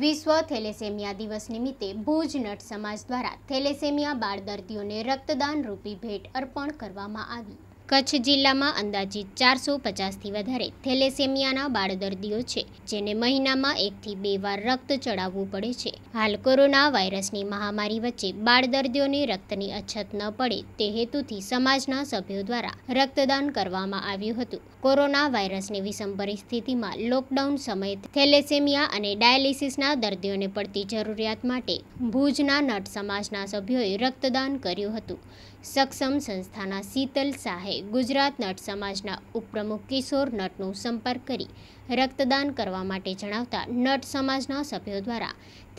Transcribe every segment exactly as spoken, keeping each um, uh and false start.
विश्व थेलेसेमिया दिवस निमित्ते भूज नट समाज द्वारा थेलेसेमिया बाळ दर्दीओने रक्तदान रूपी भेट अर्पण करवामां आवी। कच्छ जिला में अंदाजित चार सौ पचास थी वधारे थेलेसेमियाना बाळ दर्दीओ छे, जेने महीना में एक थी बे वार रक्त चढ़ाववू पड़े छे। हाल कोरोना वायरसनी महामारी वच्चे बाळ दर्दीओने रक्तनी अछत न पड़े ते हेतुथी समाजना सभ्यो द्वारा रक्तदान करवामां आव्युं हतुं। कोरोना वायरसनी विषम परिस्थिति में लॉकडाउन समय थेलेसेमिया अने डायलिसिसना दर्दीओने पड़ती जरूरियात माटे भूजना नट समाजना सभ्योए रक्तदान कर्युं हतुं। सक्षम संस्थाना शीतल शाहे गुजरात नट समाजना उपप्रमुख किशोर नटनो संपर्क करी रक्तदान करवा माटे जणावता नट समाजना सभ्यो द्वारा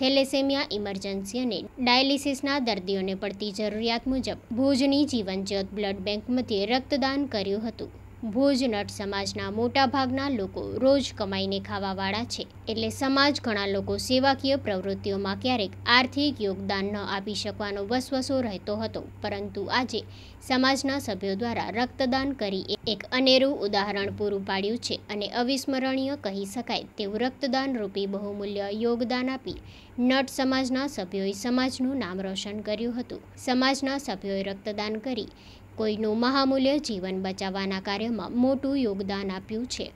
थेलेसेमिया इमरजेंसी अने डायलिसिसना दर्दीओने पड़ती जरूरियात मुजब भूजनी जीवन ज्योत ब्लड बैंक मध्ये रक्तदान कर्युं हतुं। भूज नट समाजना मोटा भागना लोको रोज कमाईने खावावाळा छे, एटले समाज घणा लोको सेवाकीय प्रवृत्तिओमां क्यारेक आर्थिक योगदान न आपी शकवानो वसवसो रहेतो हतो, परंतु आजे समाजना सभ्यो द्वारा रक्तदान करी एक अनेरुं उदाहरण पूरुं पाड्युं छे अने अविस्मरणीय कही शकाय तेवुं रक्तदान रूपी बहुमूल्य योगदान आपी नट समाजना सभ्योए समाजनुं नाम रोशन कर्युं हतुं। समाजना सभ्योए रक्तदान करी कोईनु महामूल्य जीवन बचाववाना कार्यमां मोटुं योगदान आप्युं छे।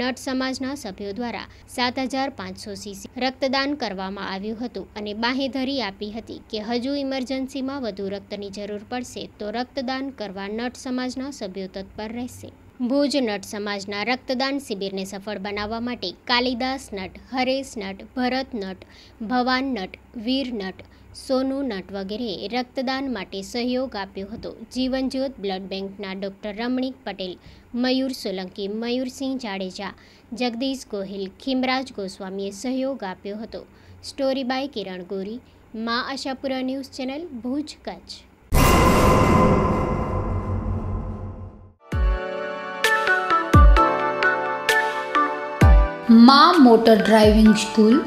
नट समाजना सभ्यो द्वारा सात हज़ार पांच सौ सीसी रक्तदान करवामां आव्युं हतुं अने बाहेधरी आपी हती के हजू इमरजेंसी में वधु रक्तनी जरूर पड़शे तो रक्तदान करवा नट समाजना सभ्यो तत्पर रहेशे। भूज नट समाजना रक्तदान शिबिर ने सफल बनावा माटे कालिदास नट, हरेश नट, भरत नट, भवान नट, वीर नट, सोनू नट वगैरह रक्तदान माटे सहयोग आप्यो हतो। जीवन ज्योत ब्लड बैंकना डॉक्टर रमणीक पटेल, मयूर सोलंकी, मयूर सिंह जाडेजा, जगदीश गोहिल, खीमराज गोस्वामीए सहयोग आप्यो हतो। स्टोरी बाय किरण गोरी, माँ आशापुरा न्यूज चेनल, भूज, कच्छ। माँ motor driving school,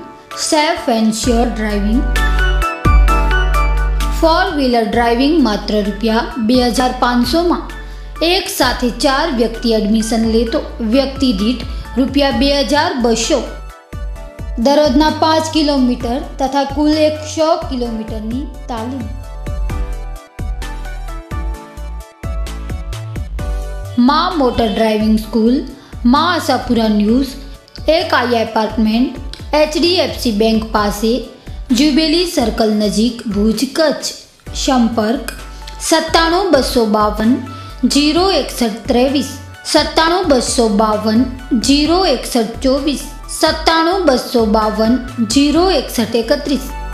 safe and sure driving, four wheeler driving मात्र रुपया बे हज़ार पांच सौ में एक साथ चार व्यक्ति एडमिशन ले तो व्यक्ति दीठ रुपया बे हज़ार बसो। दररोजना पांच किलोमीटर तथा कुल एक सौ किलोमीटर नी तालीम। माँ motor driving school, Maa Ashapura news, एक I apartment, H D F C bank पासे, जुबेली सर्कल नजीक, भूज, कच्छ। संपर्क सत्ताणु बसो बावन जीरो एकसठ तेवीस, सत्ताणु बसो बावन जीरो एकसठ चौबीस, सत्ताणु बसो बावन जीरो एकसठ एकत्रीस।